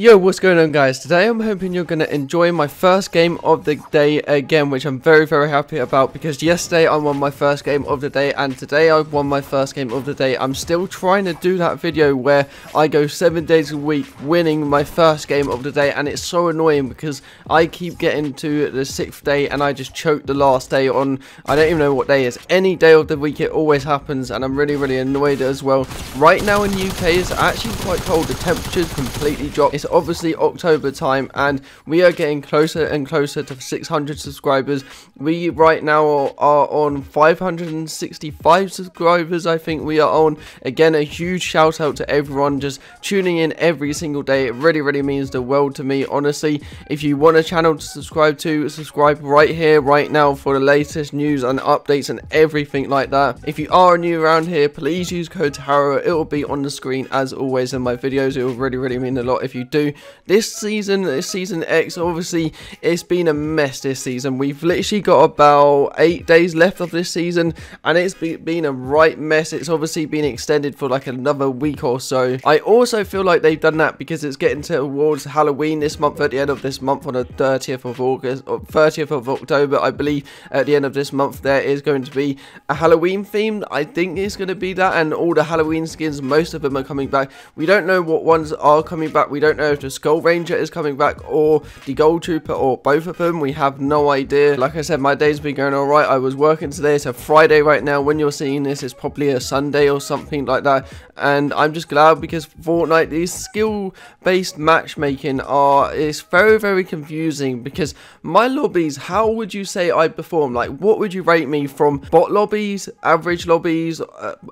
Yo, what's going on guys? Today I'm hoping you're going to enjoy my first game of the day again, which I'm very happy about, because yesterday I won my first game of the day and today I won my first game of the day. I'm still trying to do that video where I go 7 days a week winning my first game of the day, and it's so annoying because I keep getting to the 6th day and I just choke the last day on, I don't even know what day it is. Any day of the week it always happens, and I'm really annoyed as well. Right now in UK it's actually quite cold, the temperature's completely dropped. It's obviously October time and we are getting closer and closer to 600 subscribers. We right now are on 565 subscribers, I think we are on. Again, a huge shout out to everyone just tuning in every single day. It really means the world to me, honestly. If you want a channel to subscribe to, subscribe right here right now for the latest news and updates and everything like that. If you are new around here, please use code TARO. It will be on the screen as always in my videos. It will really mean a lot if you do. This season, Season X, obviously it's been a mess this season. We've literally got about 8 days left of this season and it's been a right mess. It's obviously been extended for like another week or so. I also feel like they've done that because it's getting towards Halloween this month, at the end of this month on the 30th of August, or 30th of October, I believe. At the end of this month there is going to be a Halloween theme. I think it's going to be that, and all the Halloween skins, most of them are coming back. We don't know what ones are coming back. We don't know if the Skull Ranger is coming back or the Gold Trooper or both of them. We have no idea. Like I said, my day's been going alright. I was working today. It's a Friday right now. When you're seeing this, it's probably a Sunday or something like that. And I'm just glad, because Fortnite, these skill-based matchmaking is very confusing, because my lobbies, how would you say I perform? Like, what would you rate me from? Bot lobbies, average lobbies,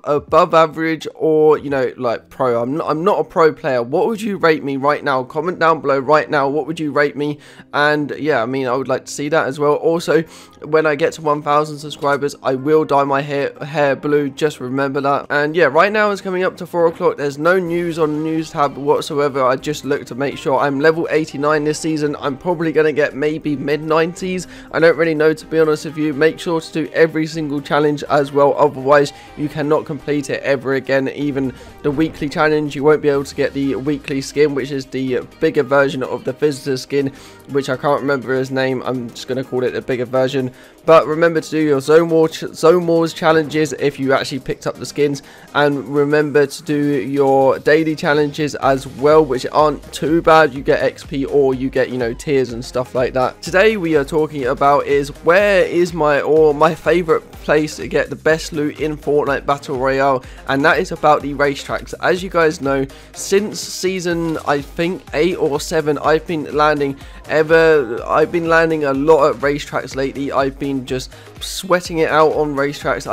above average, or, you know, like pro? I'm not a pro player. What would you rate me right now? Comment down below right now, what would you rate me? And yeah, I mean, I would like to see that as well. Also, when I get to 1,000 subscribers, I will dye my hair blue, just remember that. And yeah, right now it's coming up to 4 o'clock. There's no news on the news tab whatsoever. I just look to make sure. I'm level 89 this season. I'm probably gonna get maybe mid-90s. I don't really know, to be honest with you. Make sure to do every single challenge as well, otherwise you cannot complete it ever again. Even the weekly challenge, you won't be able to get the weekly skin, which is the bigger version of the visitor skin, which I can't remember his name. I'm just going to call it the bigger version. But remember to do your zone wars challenges if you actually picked up the skins, and remember to do your daily challenges as well, which aren't too bad. You get XP or you get, you know, tiers and stuff like that. Today we are talking about is where is my favorite place to get the best loot in Fortnite Battle Royale, and that is about the racetracks. As you guys know, since season I think 8 or 7, I've been landing a lot at racetracks lately. I've been just sweating it out on racetracks.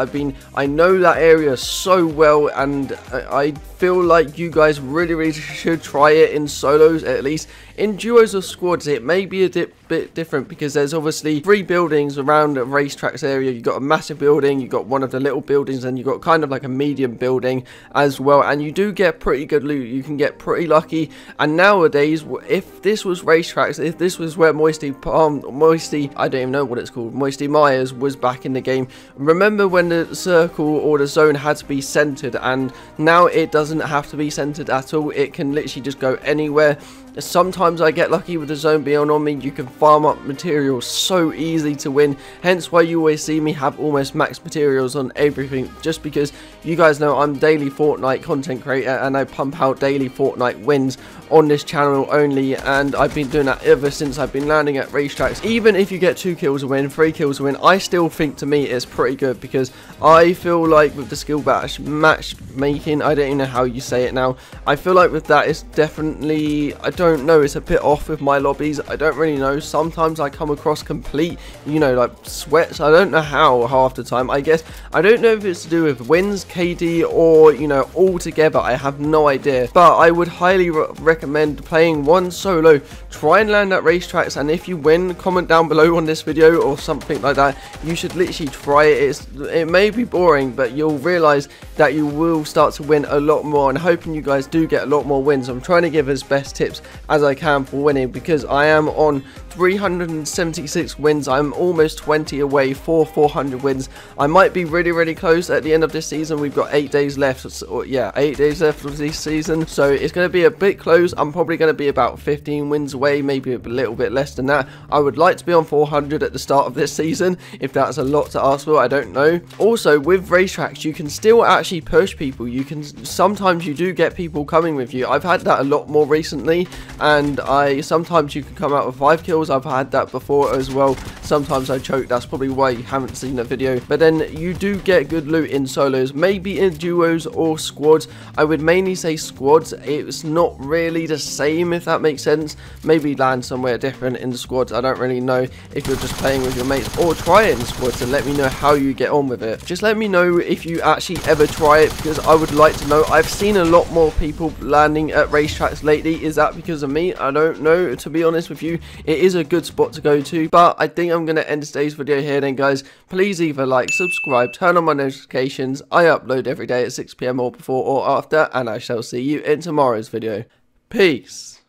I know that area so well, and I feel like you guys really should try it in solos, at least. In duos or squads it may be a bit different, because there's obviously 3 buildings around the racetracks area. You've got a massive building, you've got one of the little buildings, and you've got kind of like a medium building as well, and you do get pretty good loot. You can get pretty lucky. And nowadays, if this was racetracks, if this was where Moisty, I don't even know what it's called, Moisty Myers was back in the game, remember when the circle or the zone had to be centered? And now it doesn't have to be centered at all. It can literally just go anywhere. Sometimes I get lucky with the zone beyond on me. You can farm up materials so easy to win, hence why you always see me have almost max materials on everything, just because you guys know I'm daily Fortnite content creator and I pump out daily Fortnite wins on this channel only, and I've been doing that ever since I've been landing at racetracks. Even if you get 2 kills to win, 3 kills to win, I still think to me it's pretty good, because I feel like with the skill matchmaking, I don't even know how you say it now, I feel like with that it's definitely, I don't know, it's a bit off with my lobbies. I don't really know. Sometimes I come across complete, you know, like sweats. I don't know how half the time. I guess I don't know if it's to do with wins, KD, or, you know, all together. I have no idea, but I would highly recommend playing one solo. Try and land at Racetracks, and if you win, comment down below on this video or something like that. You should literally try it. It may be boring, but you'll realise that you will start to win a lot more, and hoping you guys do get a lot more wins. I'm trying to give as best tips as I can for winning, because I am on 376 wins. I'm almost 20 away for 400 wins. I might be really close at the end of this season. We've got 8 days left, so yeah, 8 days left of this season, so it's going to be a bit close. I'm probably going to be about 15 wins away, maybe a little bit less than that. I would like to be on 400 at the start of this season. If that's a lot to ask for, I don't know. Also, with Racetracks, you can still actually push people. You can sometimes, you do get people coming with you. I've had that a lot more recently, and I sometimes you can come out with 5 kills. I've had that before as well. Sometimes I choke. That's probably why you haven't seen the video. But then you do get good loot in solos, maybe in duos or squads. I would mainly say squads. It's not really the same, if that makes sense. Maybe land somewhere different in the squads. I don't really know if you're just playing with your mates, or try it in squads and let me know how you get on with it. Just let me know if you actually ever try it, because I would like to know. I've seen a lot more people landing at Racetracks lately. Is that because of me? I don't know, to be honest with you. It is a good spot to go to, but I think I'm going to end today's video here then, guys. Please either like, subscribe, turn on my notifications. I upload every day at 6 p.m. or before or after, and I shall see you in tomorrow's video. Peace.